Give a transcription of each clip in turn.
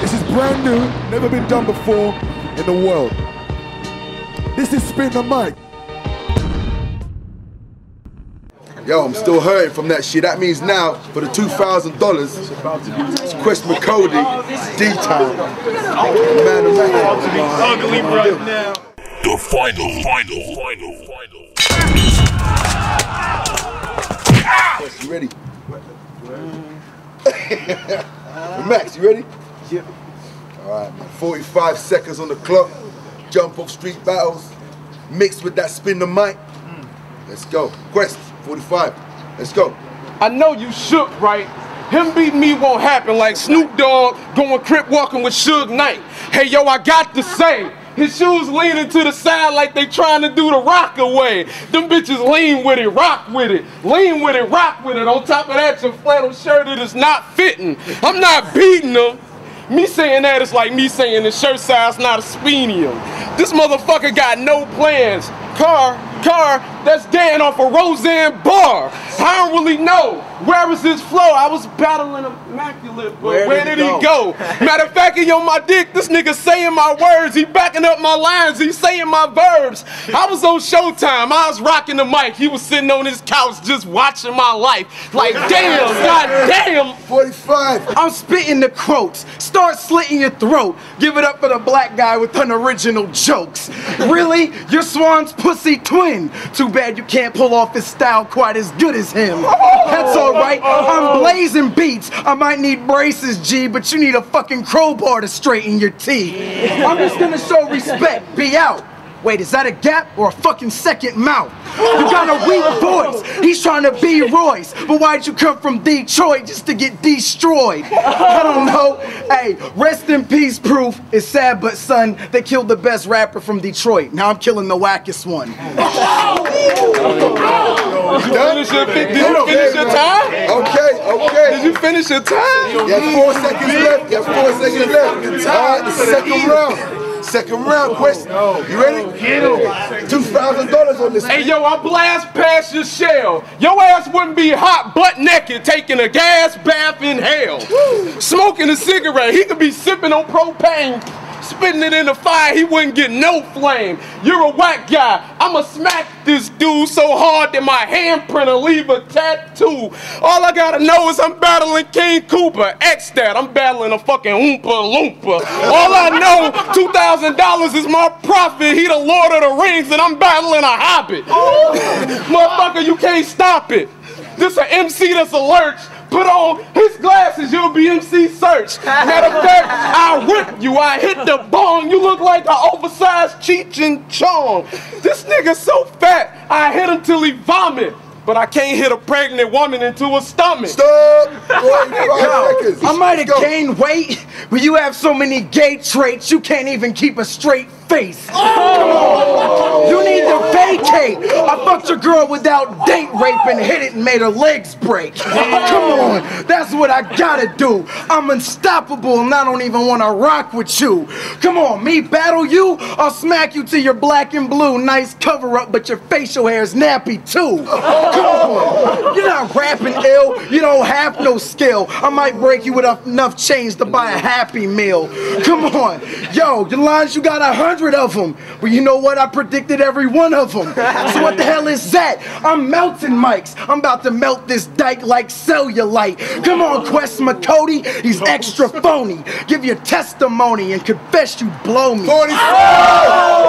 This is brand new, never been done before in the world. This is Spin the Mic. Yo, I'm still hurting from that shit. That means now, for the $2,000, it's Quest McCody, D-Town. Man of ugly right now. The final. Quest, you ready? Max, you ready? Yep. Alright, man. 45 seconds on the clock. Jump off street battles. Mixed with that Spin the Mic. Let's go. Quest, 45. Let's go. I know you shook, right? Him beating me won't happen like Snoop Dogg going crip walking with Suge Knight. Hey, yo, I got to say, his shoes leaning to the side like they trying to do the rock away. Them bitches lean with it, rock with it. Lean with it, rock with it. On top of that, your flannel shirt, it is not fitting. I'm not beating them. Me saying that is like me saying the shirt size not a spenium. This motherfucker got no plans. Car, that's Dan off of Roseanne Barr. I don't really know. Where is his flow? I was battling Illmaculate, but where did he go? Matter of fact, he on my dick. This nigga saying my words. He backing up my lines. He saying my verbs. I was on Showtime. I was rocking the mic. He was sitting on his couch just watching my life. Like, damn, god damn. 45. I'm spitting the quotes. Start slitting your throat. Give it up for the black guy with unoriginal jokes. Really? Your swan's pussy twin. Too bad you can't pull off his style quite as good as him. That's all right. I'm blazing beats. I might need braces, G, but you need a fucking crowbar to straighten your teeth. I'm just gonna show respect. Be out. Wait, is that a gap or a fucking second mouth? You got a weak voice. He's trying to be Royce. But why'd you come from Detroit just to get destroyed? I don't know. Hey, rest in peace, Proof. It's sad, but son, they killed the best rapper from Detroit. Now I'm killing the wackest one. Did you finish your time? Okay. Did you finish your time? You have 4 seconds left. All right, the second round. Quest. You ready? Get him. $2,000 on this. Hey, yo, I blast past your shell. Your ass wouldn't be hot butt naked taking a gas bath in hell. Woo. Smoking a cigarette. He could be sipping on propane. Spitting it in the fire, he wouldn't get no flame. You're a whack guy. I'ma smack this dude so hard that my handprint'll leave a tattoo. All I gotta know is I'm battling King Cooper. X that, I'm battling a fucking Oompa Loompa. All I know, $2,000 is my profit. He the Lord of the Rings and I'm battling a hobbit. Motherfucker, you can't stop it. This an MC that's a lurch. Put on his glasses, you'll be MC Search. Matter of fact, I rip you, I hit the bong. You look like an oversized Cheech and Chong. This nigga so fat, I hit him till he vomit. But I can't hit a pregnant woman into her stomach. Stop! 45 seconds. I might have gained weight, but you have so many gay traits, you can't even keep a straight face. Oh. You need to vacate. I fucked your girl without date rape and hit it and made her legs break. Come on, that's what I gotta do. I'm unstoppable and I don't even wanna rock with you. Come on, me battle you? I'll smack you till you're black and blue. Nice cover up, but your facial hair's nappy too. Come on, you're not rapping ill. You don't have no skill. I might break you with enough change to buy a Happy Meal. Come on, yo, your lines, you got 100 of them, but you know what? I predicted every one of them. So what the hell is that? I'm melting mics. I'm about to melt this dyke like cellulite. Come on, Quest McCody. He's extra phony. Give your testimony and confess you blow me. 45.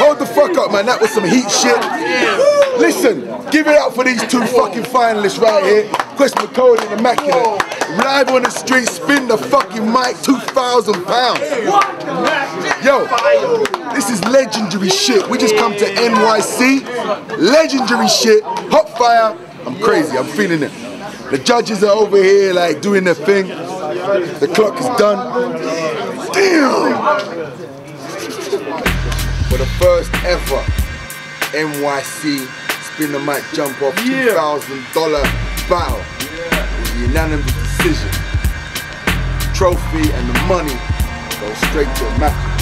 Hold the fuck up, man. That was some heat shit. Listen, give it up for these two fucking finalists right here. Quest McCody and Immaculate. Live on the street, Spin the fucking mic, £2,000. Yo, this is legendary shit. We just come to NYC. Legendary shit. Hot fire. I'm crazy. I'm feeling it. The judges are over here like doing their thing. The clock is done. Damn! For the first ever NYC Spin the Mic Jump Off $2,000 battle with a unanimous decision. The trophy and the money go straight to a match.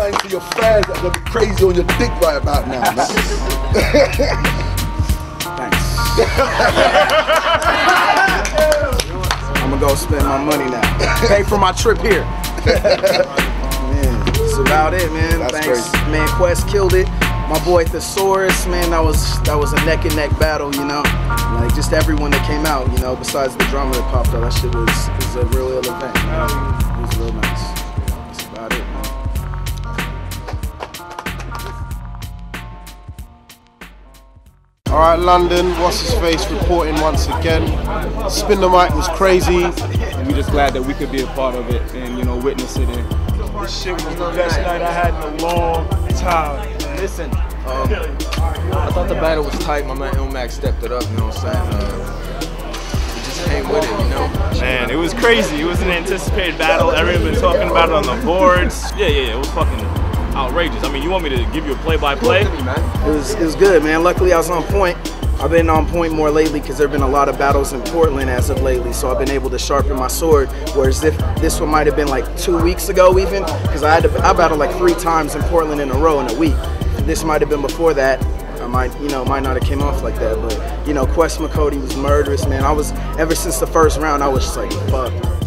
lying to your fans that are crazy on your dick right about now. Thanks. I'm gonna go spend my money now. Pay for my trip here. Man, that's about it, man. That's Thanks, crazy. Man. Quest killed it. My boy Thesaurus, man, that was a neck and neck battle, you know. Like just everyone that came out, you know. Besides the drama that popped up, that shit was a real ill event. You know? It was real nice. That's about it, man. All right, London, What's-His-Face reporting once again. Spin the Mic was crazy. And we're just glad that we could be a part of it and, you know, witness it. This shit was the best night I had in a long time. Listen, I thought the battle was tight. My man Illmac stepped it up, you know what I'm saying? We just came with it, you know? Man, it was crazy. It was an anticipated battle. Everyone been talking about it on the boards. Yeah, it was fucking outrageous. I mean, you want me to give you a play-by-play? It was good, man. Luckily, I was on point. I've been on point more lately because there have been a lot of battles in Portland as of lately, so I've been able to sharpen my sword, whereas if this one might have been like 2 weeks ago even, because I battled like 3 times in Portland in a row in a week. This might have been before that. I might not have came off like that, but, you know, Quest McCody was murderous, man. Ever since the first round, I was just like, fuck.